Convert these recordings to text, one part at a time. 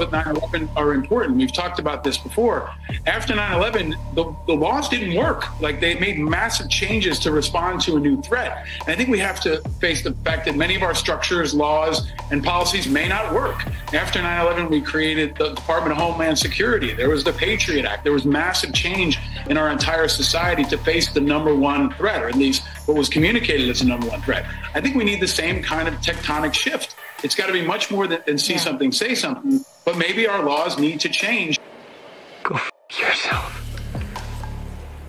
with 9/11 are important. We've talked about this before. After 9/11, the laws didn't work. Like, they made massive changes to respond to a new threat. And I think we have to face the fact that many of our structures, laws, and policies may not work. After 9/11, we created the Department of Homeland Security. There was the Patriot Act. There was massive change in our entire society to face the number one threat, or at least what was communicated as the number one threat. I think we need the same kind of tectonic shift. It's got to be much more than see something, say something, but maybe our laws need to change. Go f*** yourself.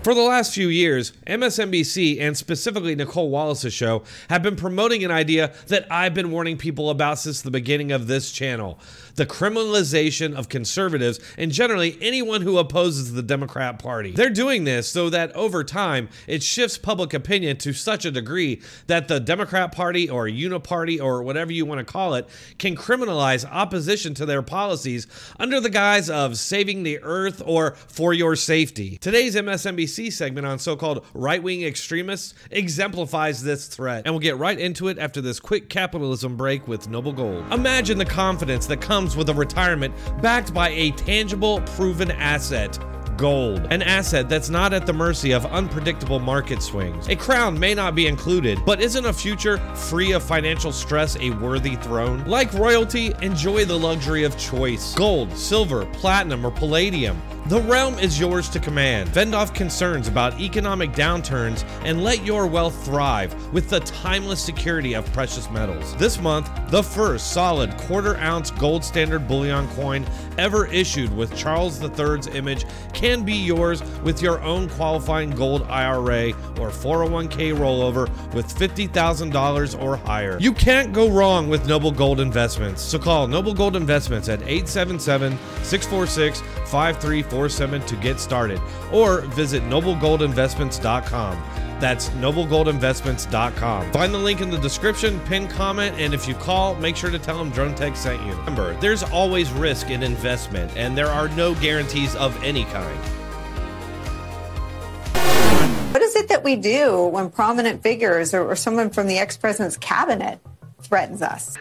For the last few years, MSNBC, and specifically Nicolle Wallace's show, have been promoting an idea that I've been warning people about since the beginning of this channel: the criminalization of conservatives and generally anyone who opposes the Democrat Party. They're doing this so that over time, it shifts public opinion to such a degree that the Democrat Party or Uniparty or whatever you want to call it can criminalize opposition to their policies under the guise of saving the earth or for your safety. Today's MSNBC segment on so-called right-wing extremists exemplifies this threat, and we'll get right into it after this quick capitalism break with Noble Gold. Imagine the confidence that comes with a retirement backed by a tangible, proven asset: gold. An asset that's not at the mercy of unpredictable market swings. A crown may not be included, but isn't a future free of financial stress a worthy throne? Like royalty, enjoy the luxury of choice. Gold, silver, platinum, or palladium. The realm is yours to command. Fend off concerns about economic downturns and let your wealth thrive with the timeless security of precious metals. This month, the first solid quarter-ounce gold standard bullion coin ever issued with Charles III's image can be yours with your own qualifying gold IRA or 401k rollover with $50,000 or higher. You can't go wrong with Noble Gold Investments, so call Noble Gold Investments at 877-646-5347 to get started, or visit noblegoldinvestments.com. That's noblegoldinvestments.com. Find the link in the description, pin comment, and if you call, make sure to tell them Dronetek sent you. Remember, there's always risk in investment, and there are no guarantees of any kind. What is it that we do when prominent figures or someone from the ex-president's cabinet threatens us?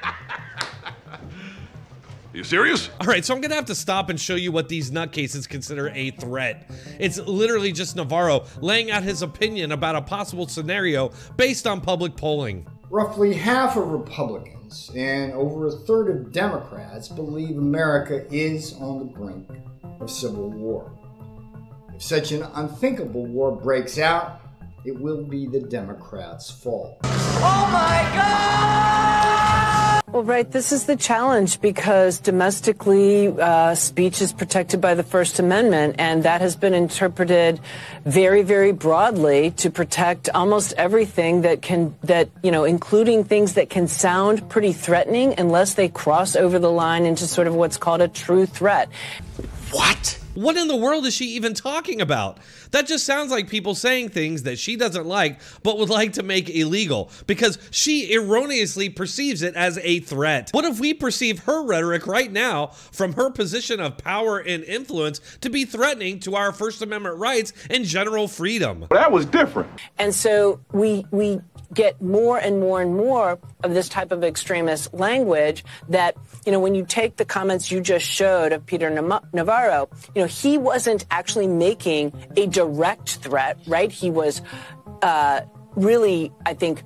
Are you serious? All right, so I'm gonna have to stop and show you what these nutcases consider a threat. It's literally just Navarro laying out his opinion about a possible scenario based on public polling. Roughly half of Republicans and over a third of Democrats believe America is on the brink of civil war. If such an unthinkable war breaks out, it will be the Democrats' fault. Oh my God! Well, right, this is the challenge, because domestically speech is protected by the First Amendment, and that has been interpreted very, very broadly to protect almost everything that can, including things that can sound pretty threatening unless they cross over the line into sort of what's called a true threat. What? What in the world is she even talking about? That just sounds like people saying things that she doesn't like but would like to make illegal because she erroneously perceives it as a threat. What if we perceive her rhetoric right now from her position of power and influence to be threatening to our First Amendment rights and general freedom? That was different. And so we get more and more and more of this type of extremist language that, you know, when you take the comments you just showed of Peter Navarro, you know, he wasn't actually making a direct threat, right? He was really, I think,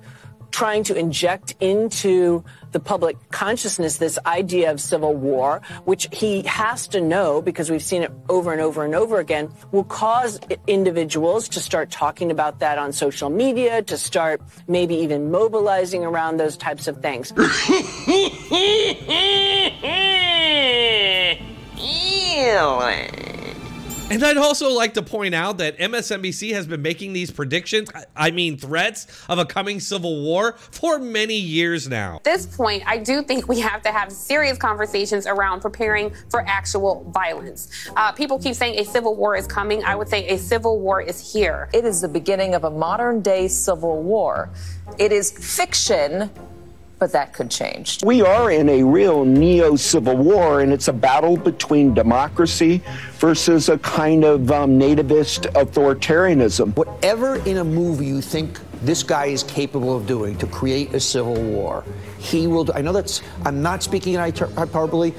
trying to inject into the public consciousness this idea of civil war, which he has to know, because we've seen it over and over and over again, will cause individuals to start talking about that on social media, to start maybe even mobilizing around those types of things. And I'd also like to point out that MSNBC has been making these predictions, I mean threats, of a coming civil war for many years now. At this point, I do think we have to have serious conversations around preparing for actual violence. People keep saying a civil war is coming. I would say a civil war is here. It is the beginning of a modern-day civil war. It is fiction, but that could change. We are in a real neo-civil war, and it's a battle between democracy versus a kind of nativist authoritarianism. Whatever in a movie you think this guy is capable of doing to create a civil war, he will do. I know that's, I'm not speaking in hyperbole.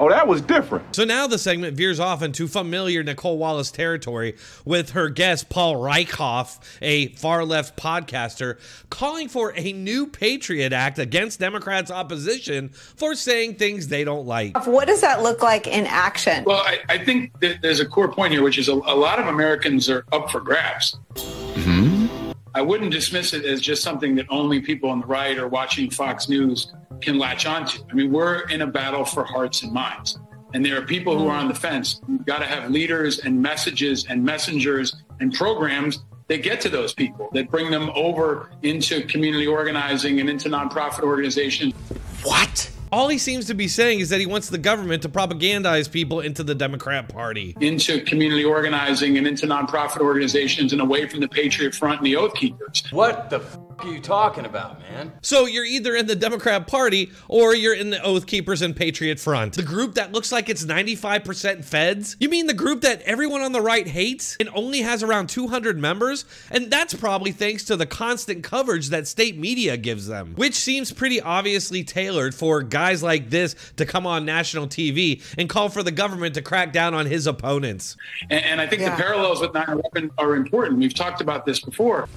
Oh, that was different. So now the segment veers off into familiar Nicolle Wallace territory with her guest, Paul Rieckhoff, a far-left podcaster, calling for a new Patriot Act against Democrats' opposition for saying things they don't like. What does that look like in action? Well, I think that there's a core point here, which is a lot of Americans are up for grabs. Mm-hmm. I wouldn't dismiss it as just something that only people on the right or watching Fox News can latch onto. I mean, we're in a battle for hearts and minds. And there are people who are on the fence. You've got to have leaders and messages and messengers and programs that get to those people, that bring them over into community organizing and into nonprofit organizations. What? All he seems to be saying is that he wants the government to propagandize people into the Democrat Party. Into community organizing and into nonprofit organizations and away from the Patriot Front and the Oath Keepers. What the f are you talking about, man? So you're either in the Democrat Party or you're in the Oath Keepers and Patriot Front. The group that looks like it's 95% feds? You mean the group that everyone on the right hates and only has around 200 members? And that's probably thanks to the constant coverage that state media gives them, which seems pretty obviously tailored for guys like this to come on national TV and call for the government to crack down on his opponents. And I think the parallels with 9/11 are important. We've talked about this before.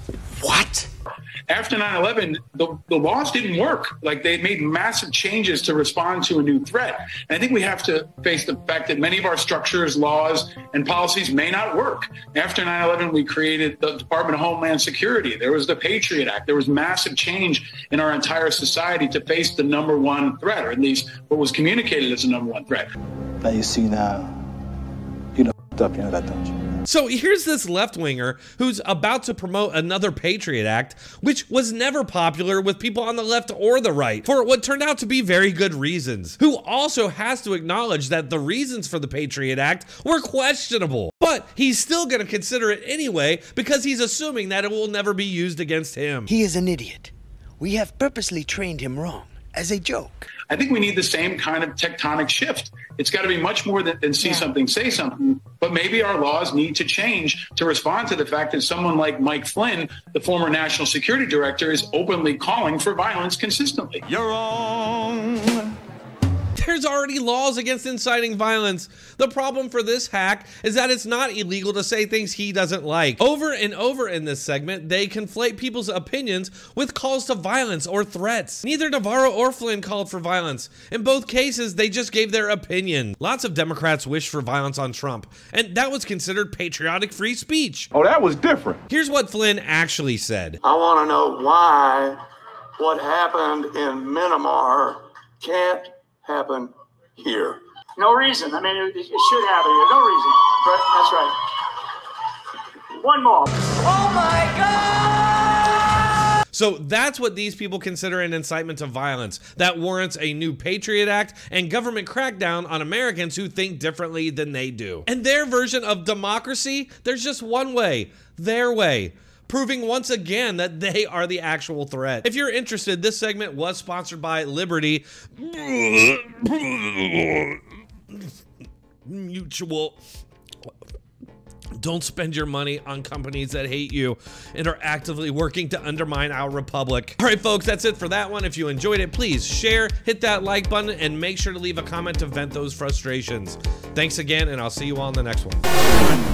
What? After 9/11, the laws didn't work. Like, they made massive changes to respond to a new threat. And I think we have to face the fact that many of our structures, laws, and policies may not work. After 9/11, we created the Department of Homeland Security. There was the Patriot Act. There was massive change in our entire society to face the number one threat, or at least what was communicated as the number one threat. That you see now, you know, up, you know that, don't you? So here's this left-winger who's about to promote another Patriot Act, which was never popular with people on the left or the right, for what turned out to be very good reasons, who also has to acknowledge that the reasons for the Patriot Act were questionable. But he's still going to consider it anyway because he's assuming that it will never be used against him. He is an idiot. We have purposely trained him wrong as a joke. I think we need the same kind of tectonic shift. It's got to be much more than see something, say something. But maybe our laws need to change to respond to the fact that someone like Mike Flynn, the former national security director, is openly calling for violence consistently. You're wrong. There's already laws against inciting violence. The problem for this hack is that it's not illegal to say things he doesn't like. Over and over in this segment, they conflate people's opinions with calls to violence or threats. Neither Navarro or Flynn called for violence. In both cases, they just gave their opinion. Lots of Democrats wish for violence on Trump, and that was considered patriotic free speech. Oh, that was different. Here's what Flynn actually said. I want to know why what happened in Myanmar can't happen here. No reason. I mean, it should happen here. No reason. Right? That's right. One more. Oh my God! So that's what these people consider an incitement to violence that warrants a new Patriot Act and government crackdown on Americans who think differently than they do. And their version of democracy, there's just one way, their way. Proving once again that they are the actual threat. If you're interested, this segment was sponsored by Liberty Mutual. Don't spend your money on companies that hate you and are actively working to undermine our republic. All right, folks, that's it for that one. If you enjoyed it, please share, hit that like button, and make sure to leave a comment to vent those frustrations. Thanks again, and I'll see you all in the next one.